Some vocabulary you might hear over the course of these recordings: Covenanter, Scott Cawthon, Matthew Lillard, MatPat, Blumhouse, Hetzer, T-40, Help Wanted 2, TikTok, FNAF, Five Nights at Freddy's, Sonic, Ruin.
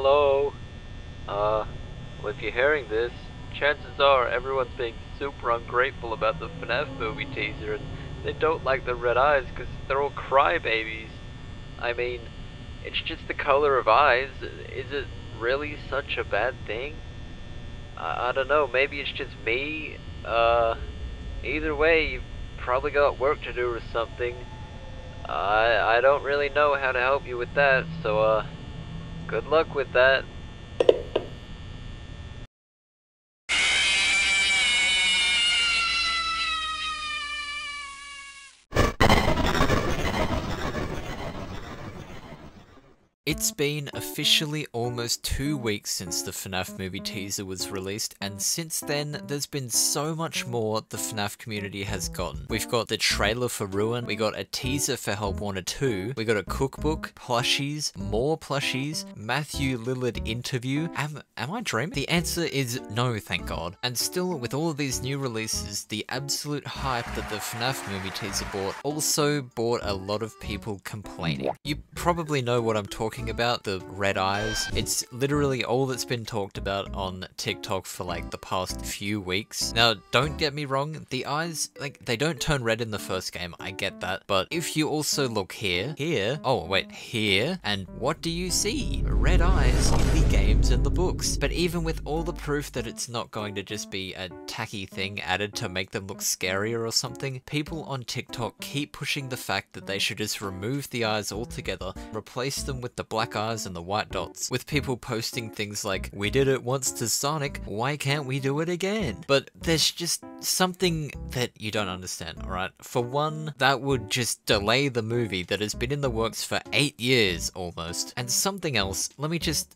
hello. Well, if you're hearing this, chances are everyone's being super ungrateful about the FNAF movie teaser, and they don't like the red eyes because they're all crybabies. I mean, it's just the color of eyes. Is it really such a bad thing? I don't know, maybe it's just me. Either way, you've probably got work to do or something. I don't really know how to help you with that, so good luck with that. It's been officially almost 2 weeks since the FNAF movie teaser was released, and since then there's been so much more the FNAF community has gotten. We've got the trailer for Ruin, we got a teaser for Help Wanted 2, we got a cookbook, plushies, more plushies, Matthew Lillard interview. Am I dreaming? The answer is no, thank God. And still, with all of these new releases, the absolute hype that the FNAF movie teaser brought also brought a lot of people complaining. You probably know what I'm talking about, the red eyes. It's literally all that's been talked about on TikTok for like the past few weeks. Now, don't get me wrong, the eyes, like, they don't turn red in the first game, I get that, but if you also look here, and what do you see? Red eyes in the games and the books. But even with all the proof that it's not going to just be a tacky thing added to make them look scarier or something, people on TikTok keep pushing the fact that they should just remove the eyes altogether, replace them with the black eyes and the white dots, with people posting things like, "We did it once to Sonic, why can't we do it again?" But there's just something that you don't understand, alright? For one, that would just delay the movie that has been in the works for 8 years almost. And something else, let me just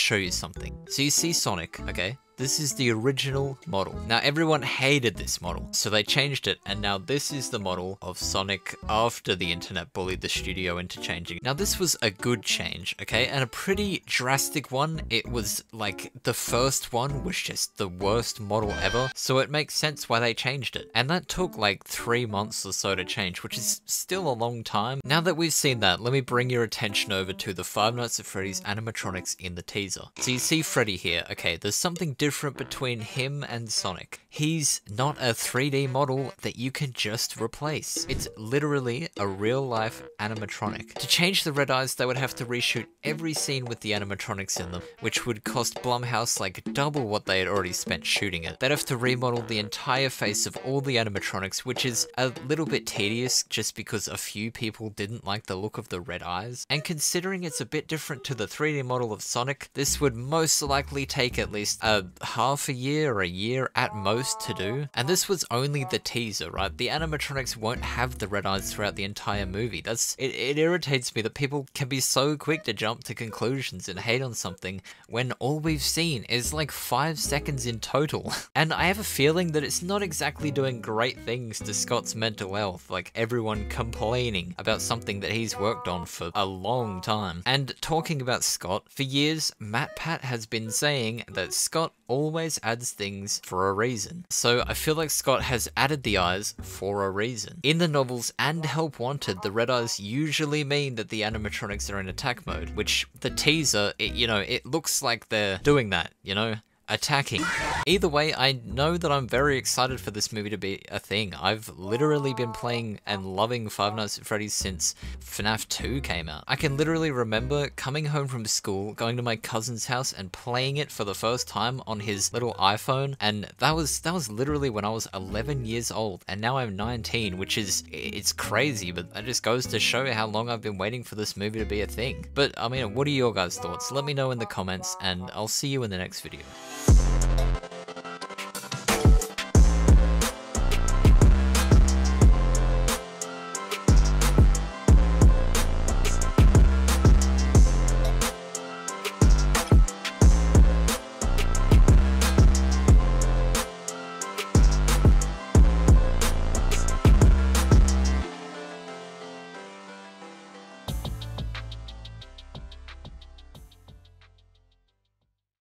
show you something. So you see Sonic, okay? This is the original model. Now, everyone hated this model, so they changed it, and now this is the model of Sonic after the internet bullied the studio into changing. Now, this was a good change, okay? And a pretty drastic one. It was like, the first one was just the worst model ever, so it makes sense why they changed it. And that took like 3 months or so to change, which is still a long time. Now that we've seen that, let me bring your attention over to the Five Nights at Freddy's animatronics in the teaser. So you see Freddy here, okay? There's something different between him and Sonic. He's not a 3D model that you can just replace. It's literally a real-life animatronic. To change the red eyes, they would have to reshoot every scene with the animatronics in them, which would cost Blumhouse like double what they had already spent shooting it. They'd have to remodel the entire face of all the animatronics, which is a little bit tedious just because a few people didn't like the look of the red eyes. And considering it's a bit different to the 3D model of Sonic, this would most likely take at least a half a year or a year at most to do. And this was only the teaser, right? The animatronics won't have the red eyes throughout the entire movie. It irritates me that people can be so quick to jump to conclusions and hate on something when all we've seen is like 5 seconds in total. And I have a feeling that it's not exactly doing great things to Scott's mental health, like everyone complaining about something that he's worked on for a long time. And talking about Scott, for years, MatPat has been saying that Scott always adds things for a reason. So I feel like Scott has added the eyes for a reason. In the novels and Help Wanted, the red eyes usually mean that the animatronics are in attack mode, which the teaser, it looks like they're doing that, attacking. Either way, I know that I'm very excited for this movie to be a thing. I've literally been playing and loving Five Nights at Freddy's since FNAF 2 came out. I can literally remember coming home from school, going to my cousin's house and playing it for the first time on his little iPhone, and that was literally when I was 11 years old, and now I'm 19, which is, it's crazy, but that just goes to show how long I've been waiting for this movie to be a thing. But I mean, what are your guys' thoughts? Let me know in the comments, and I'll see you in the next video.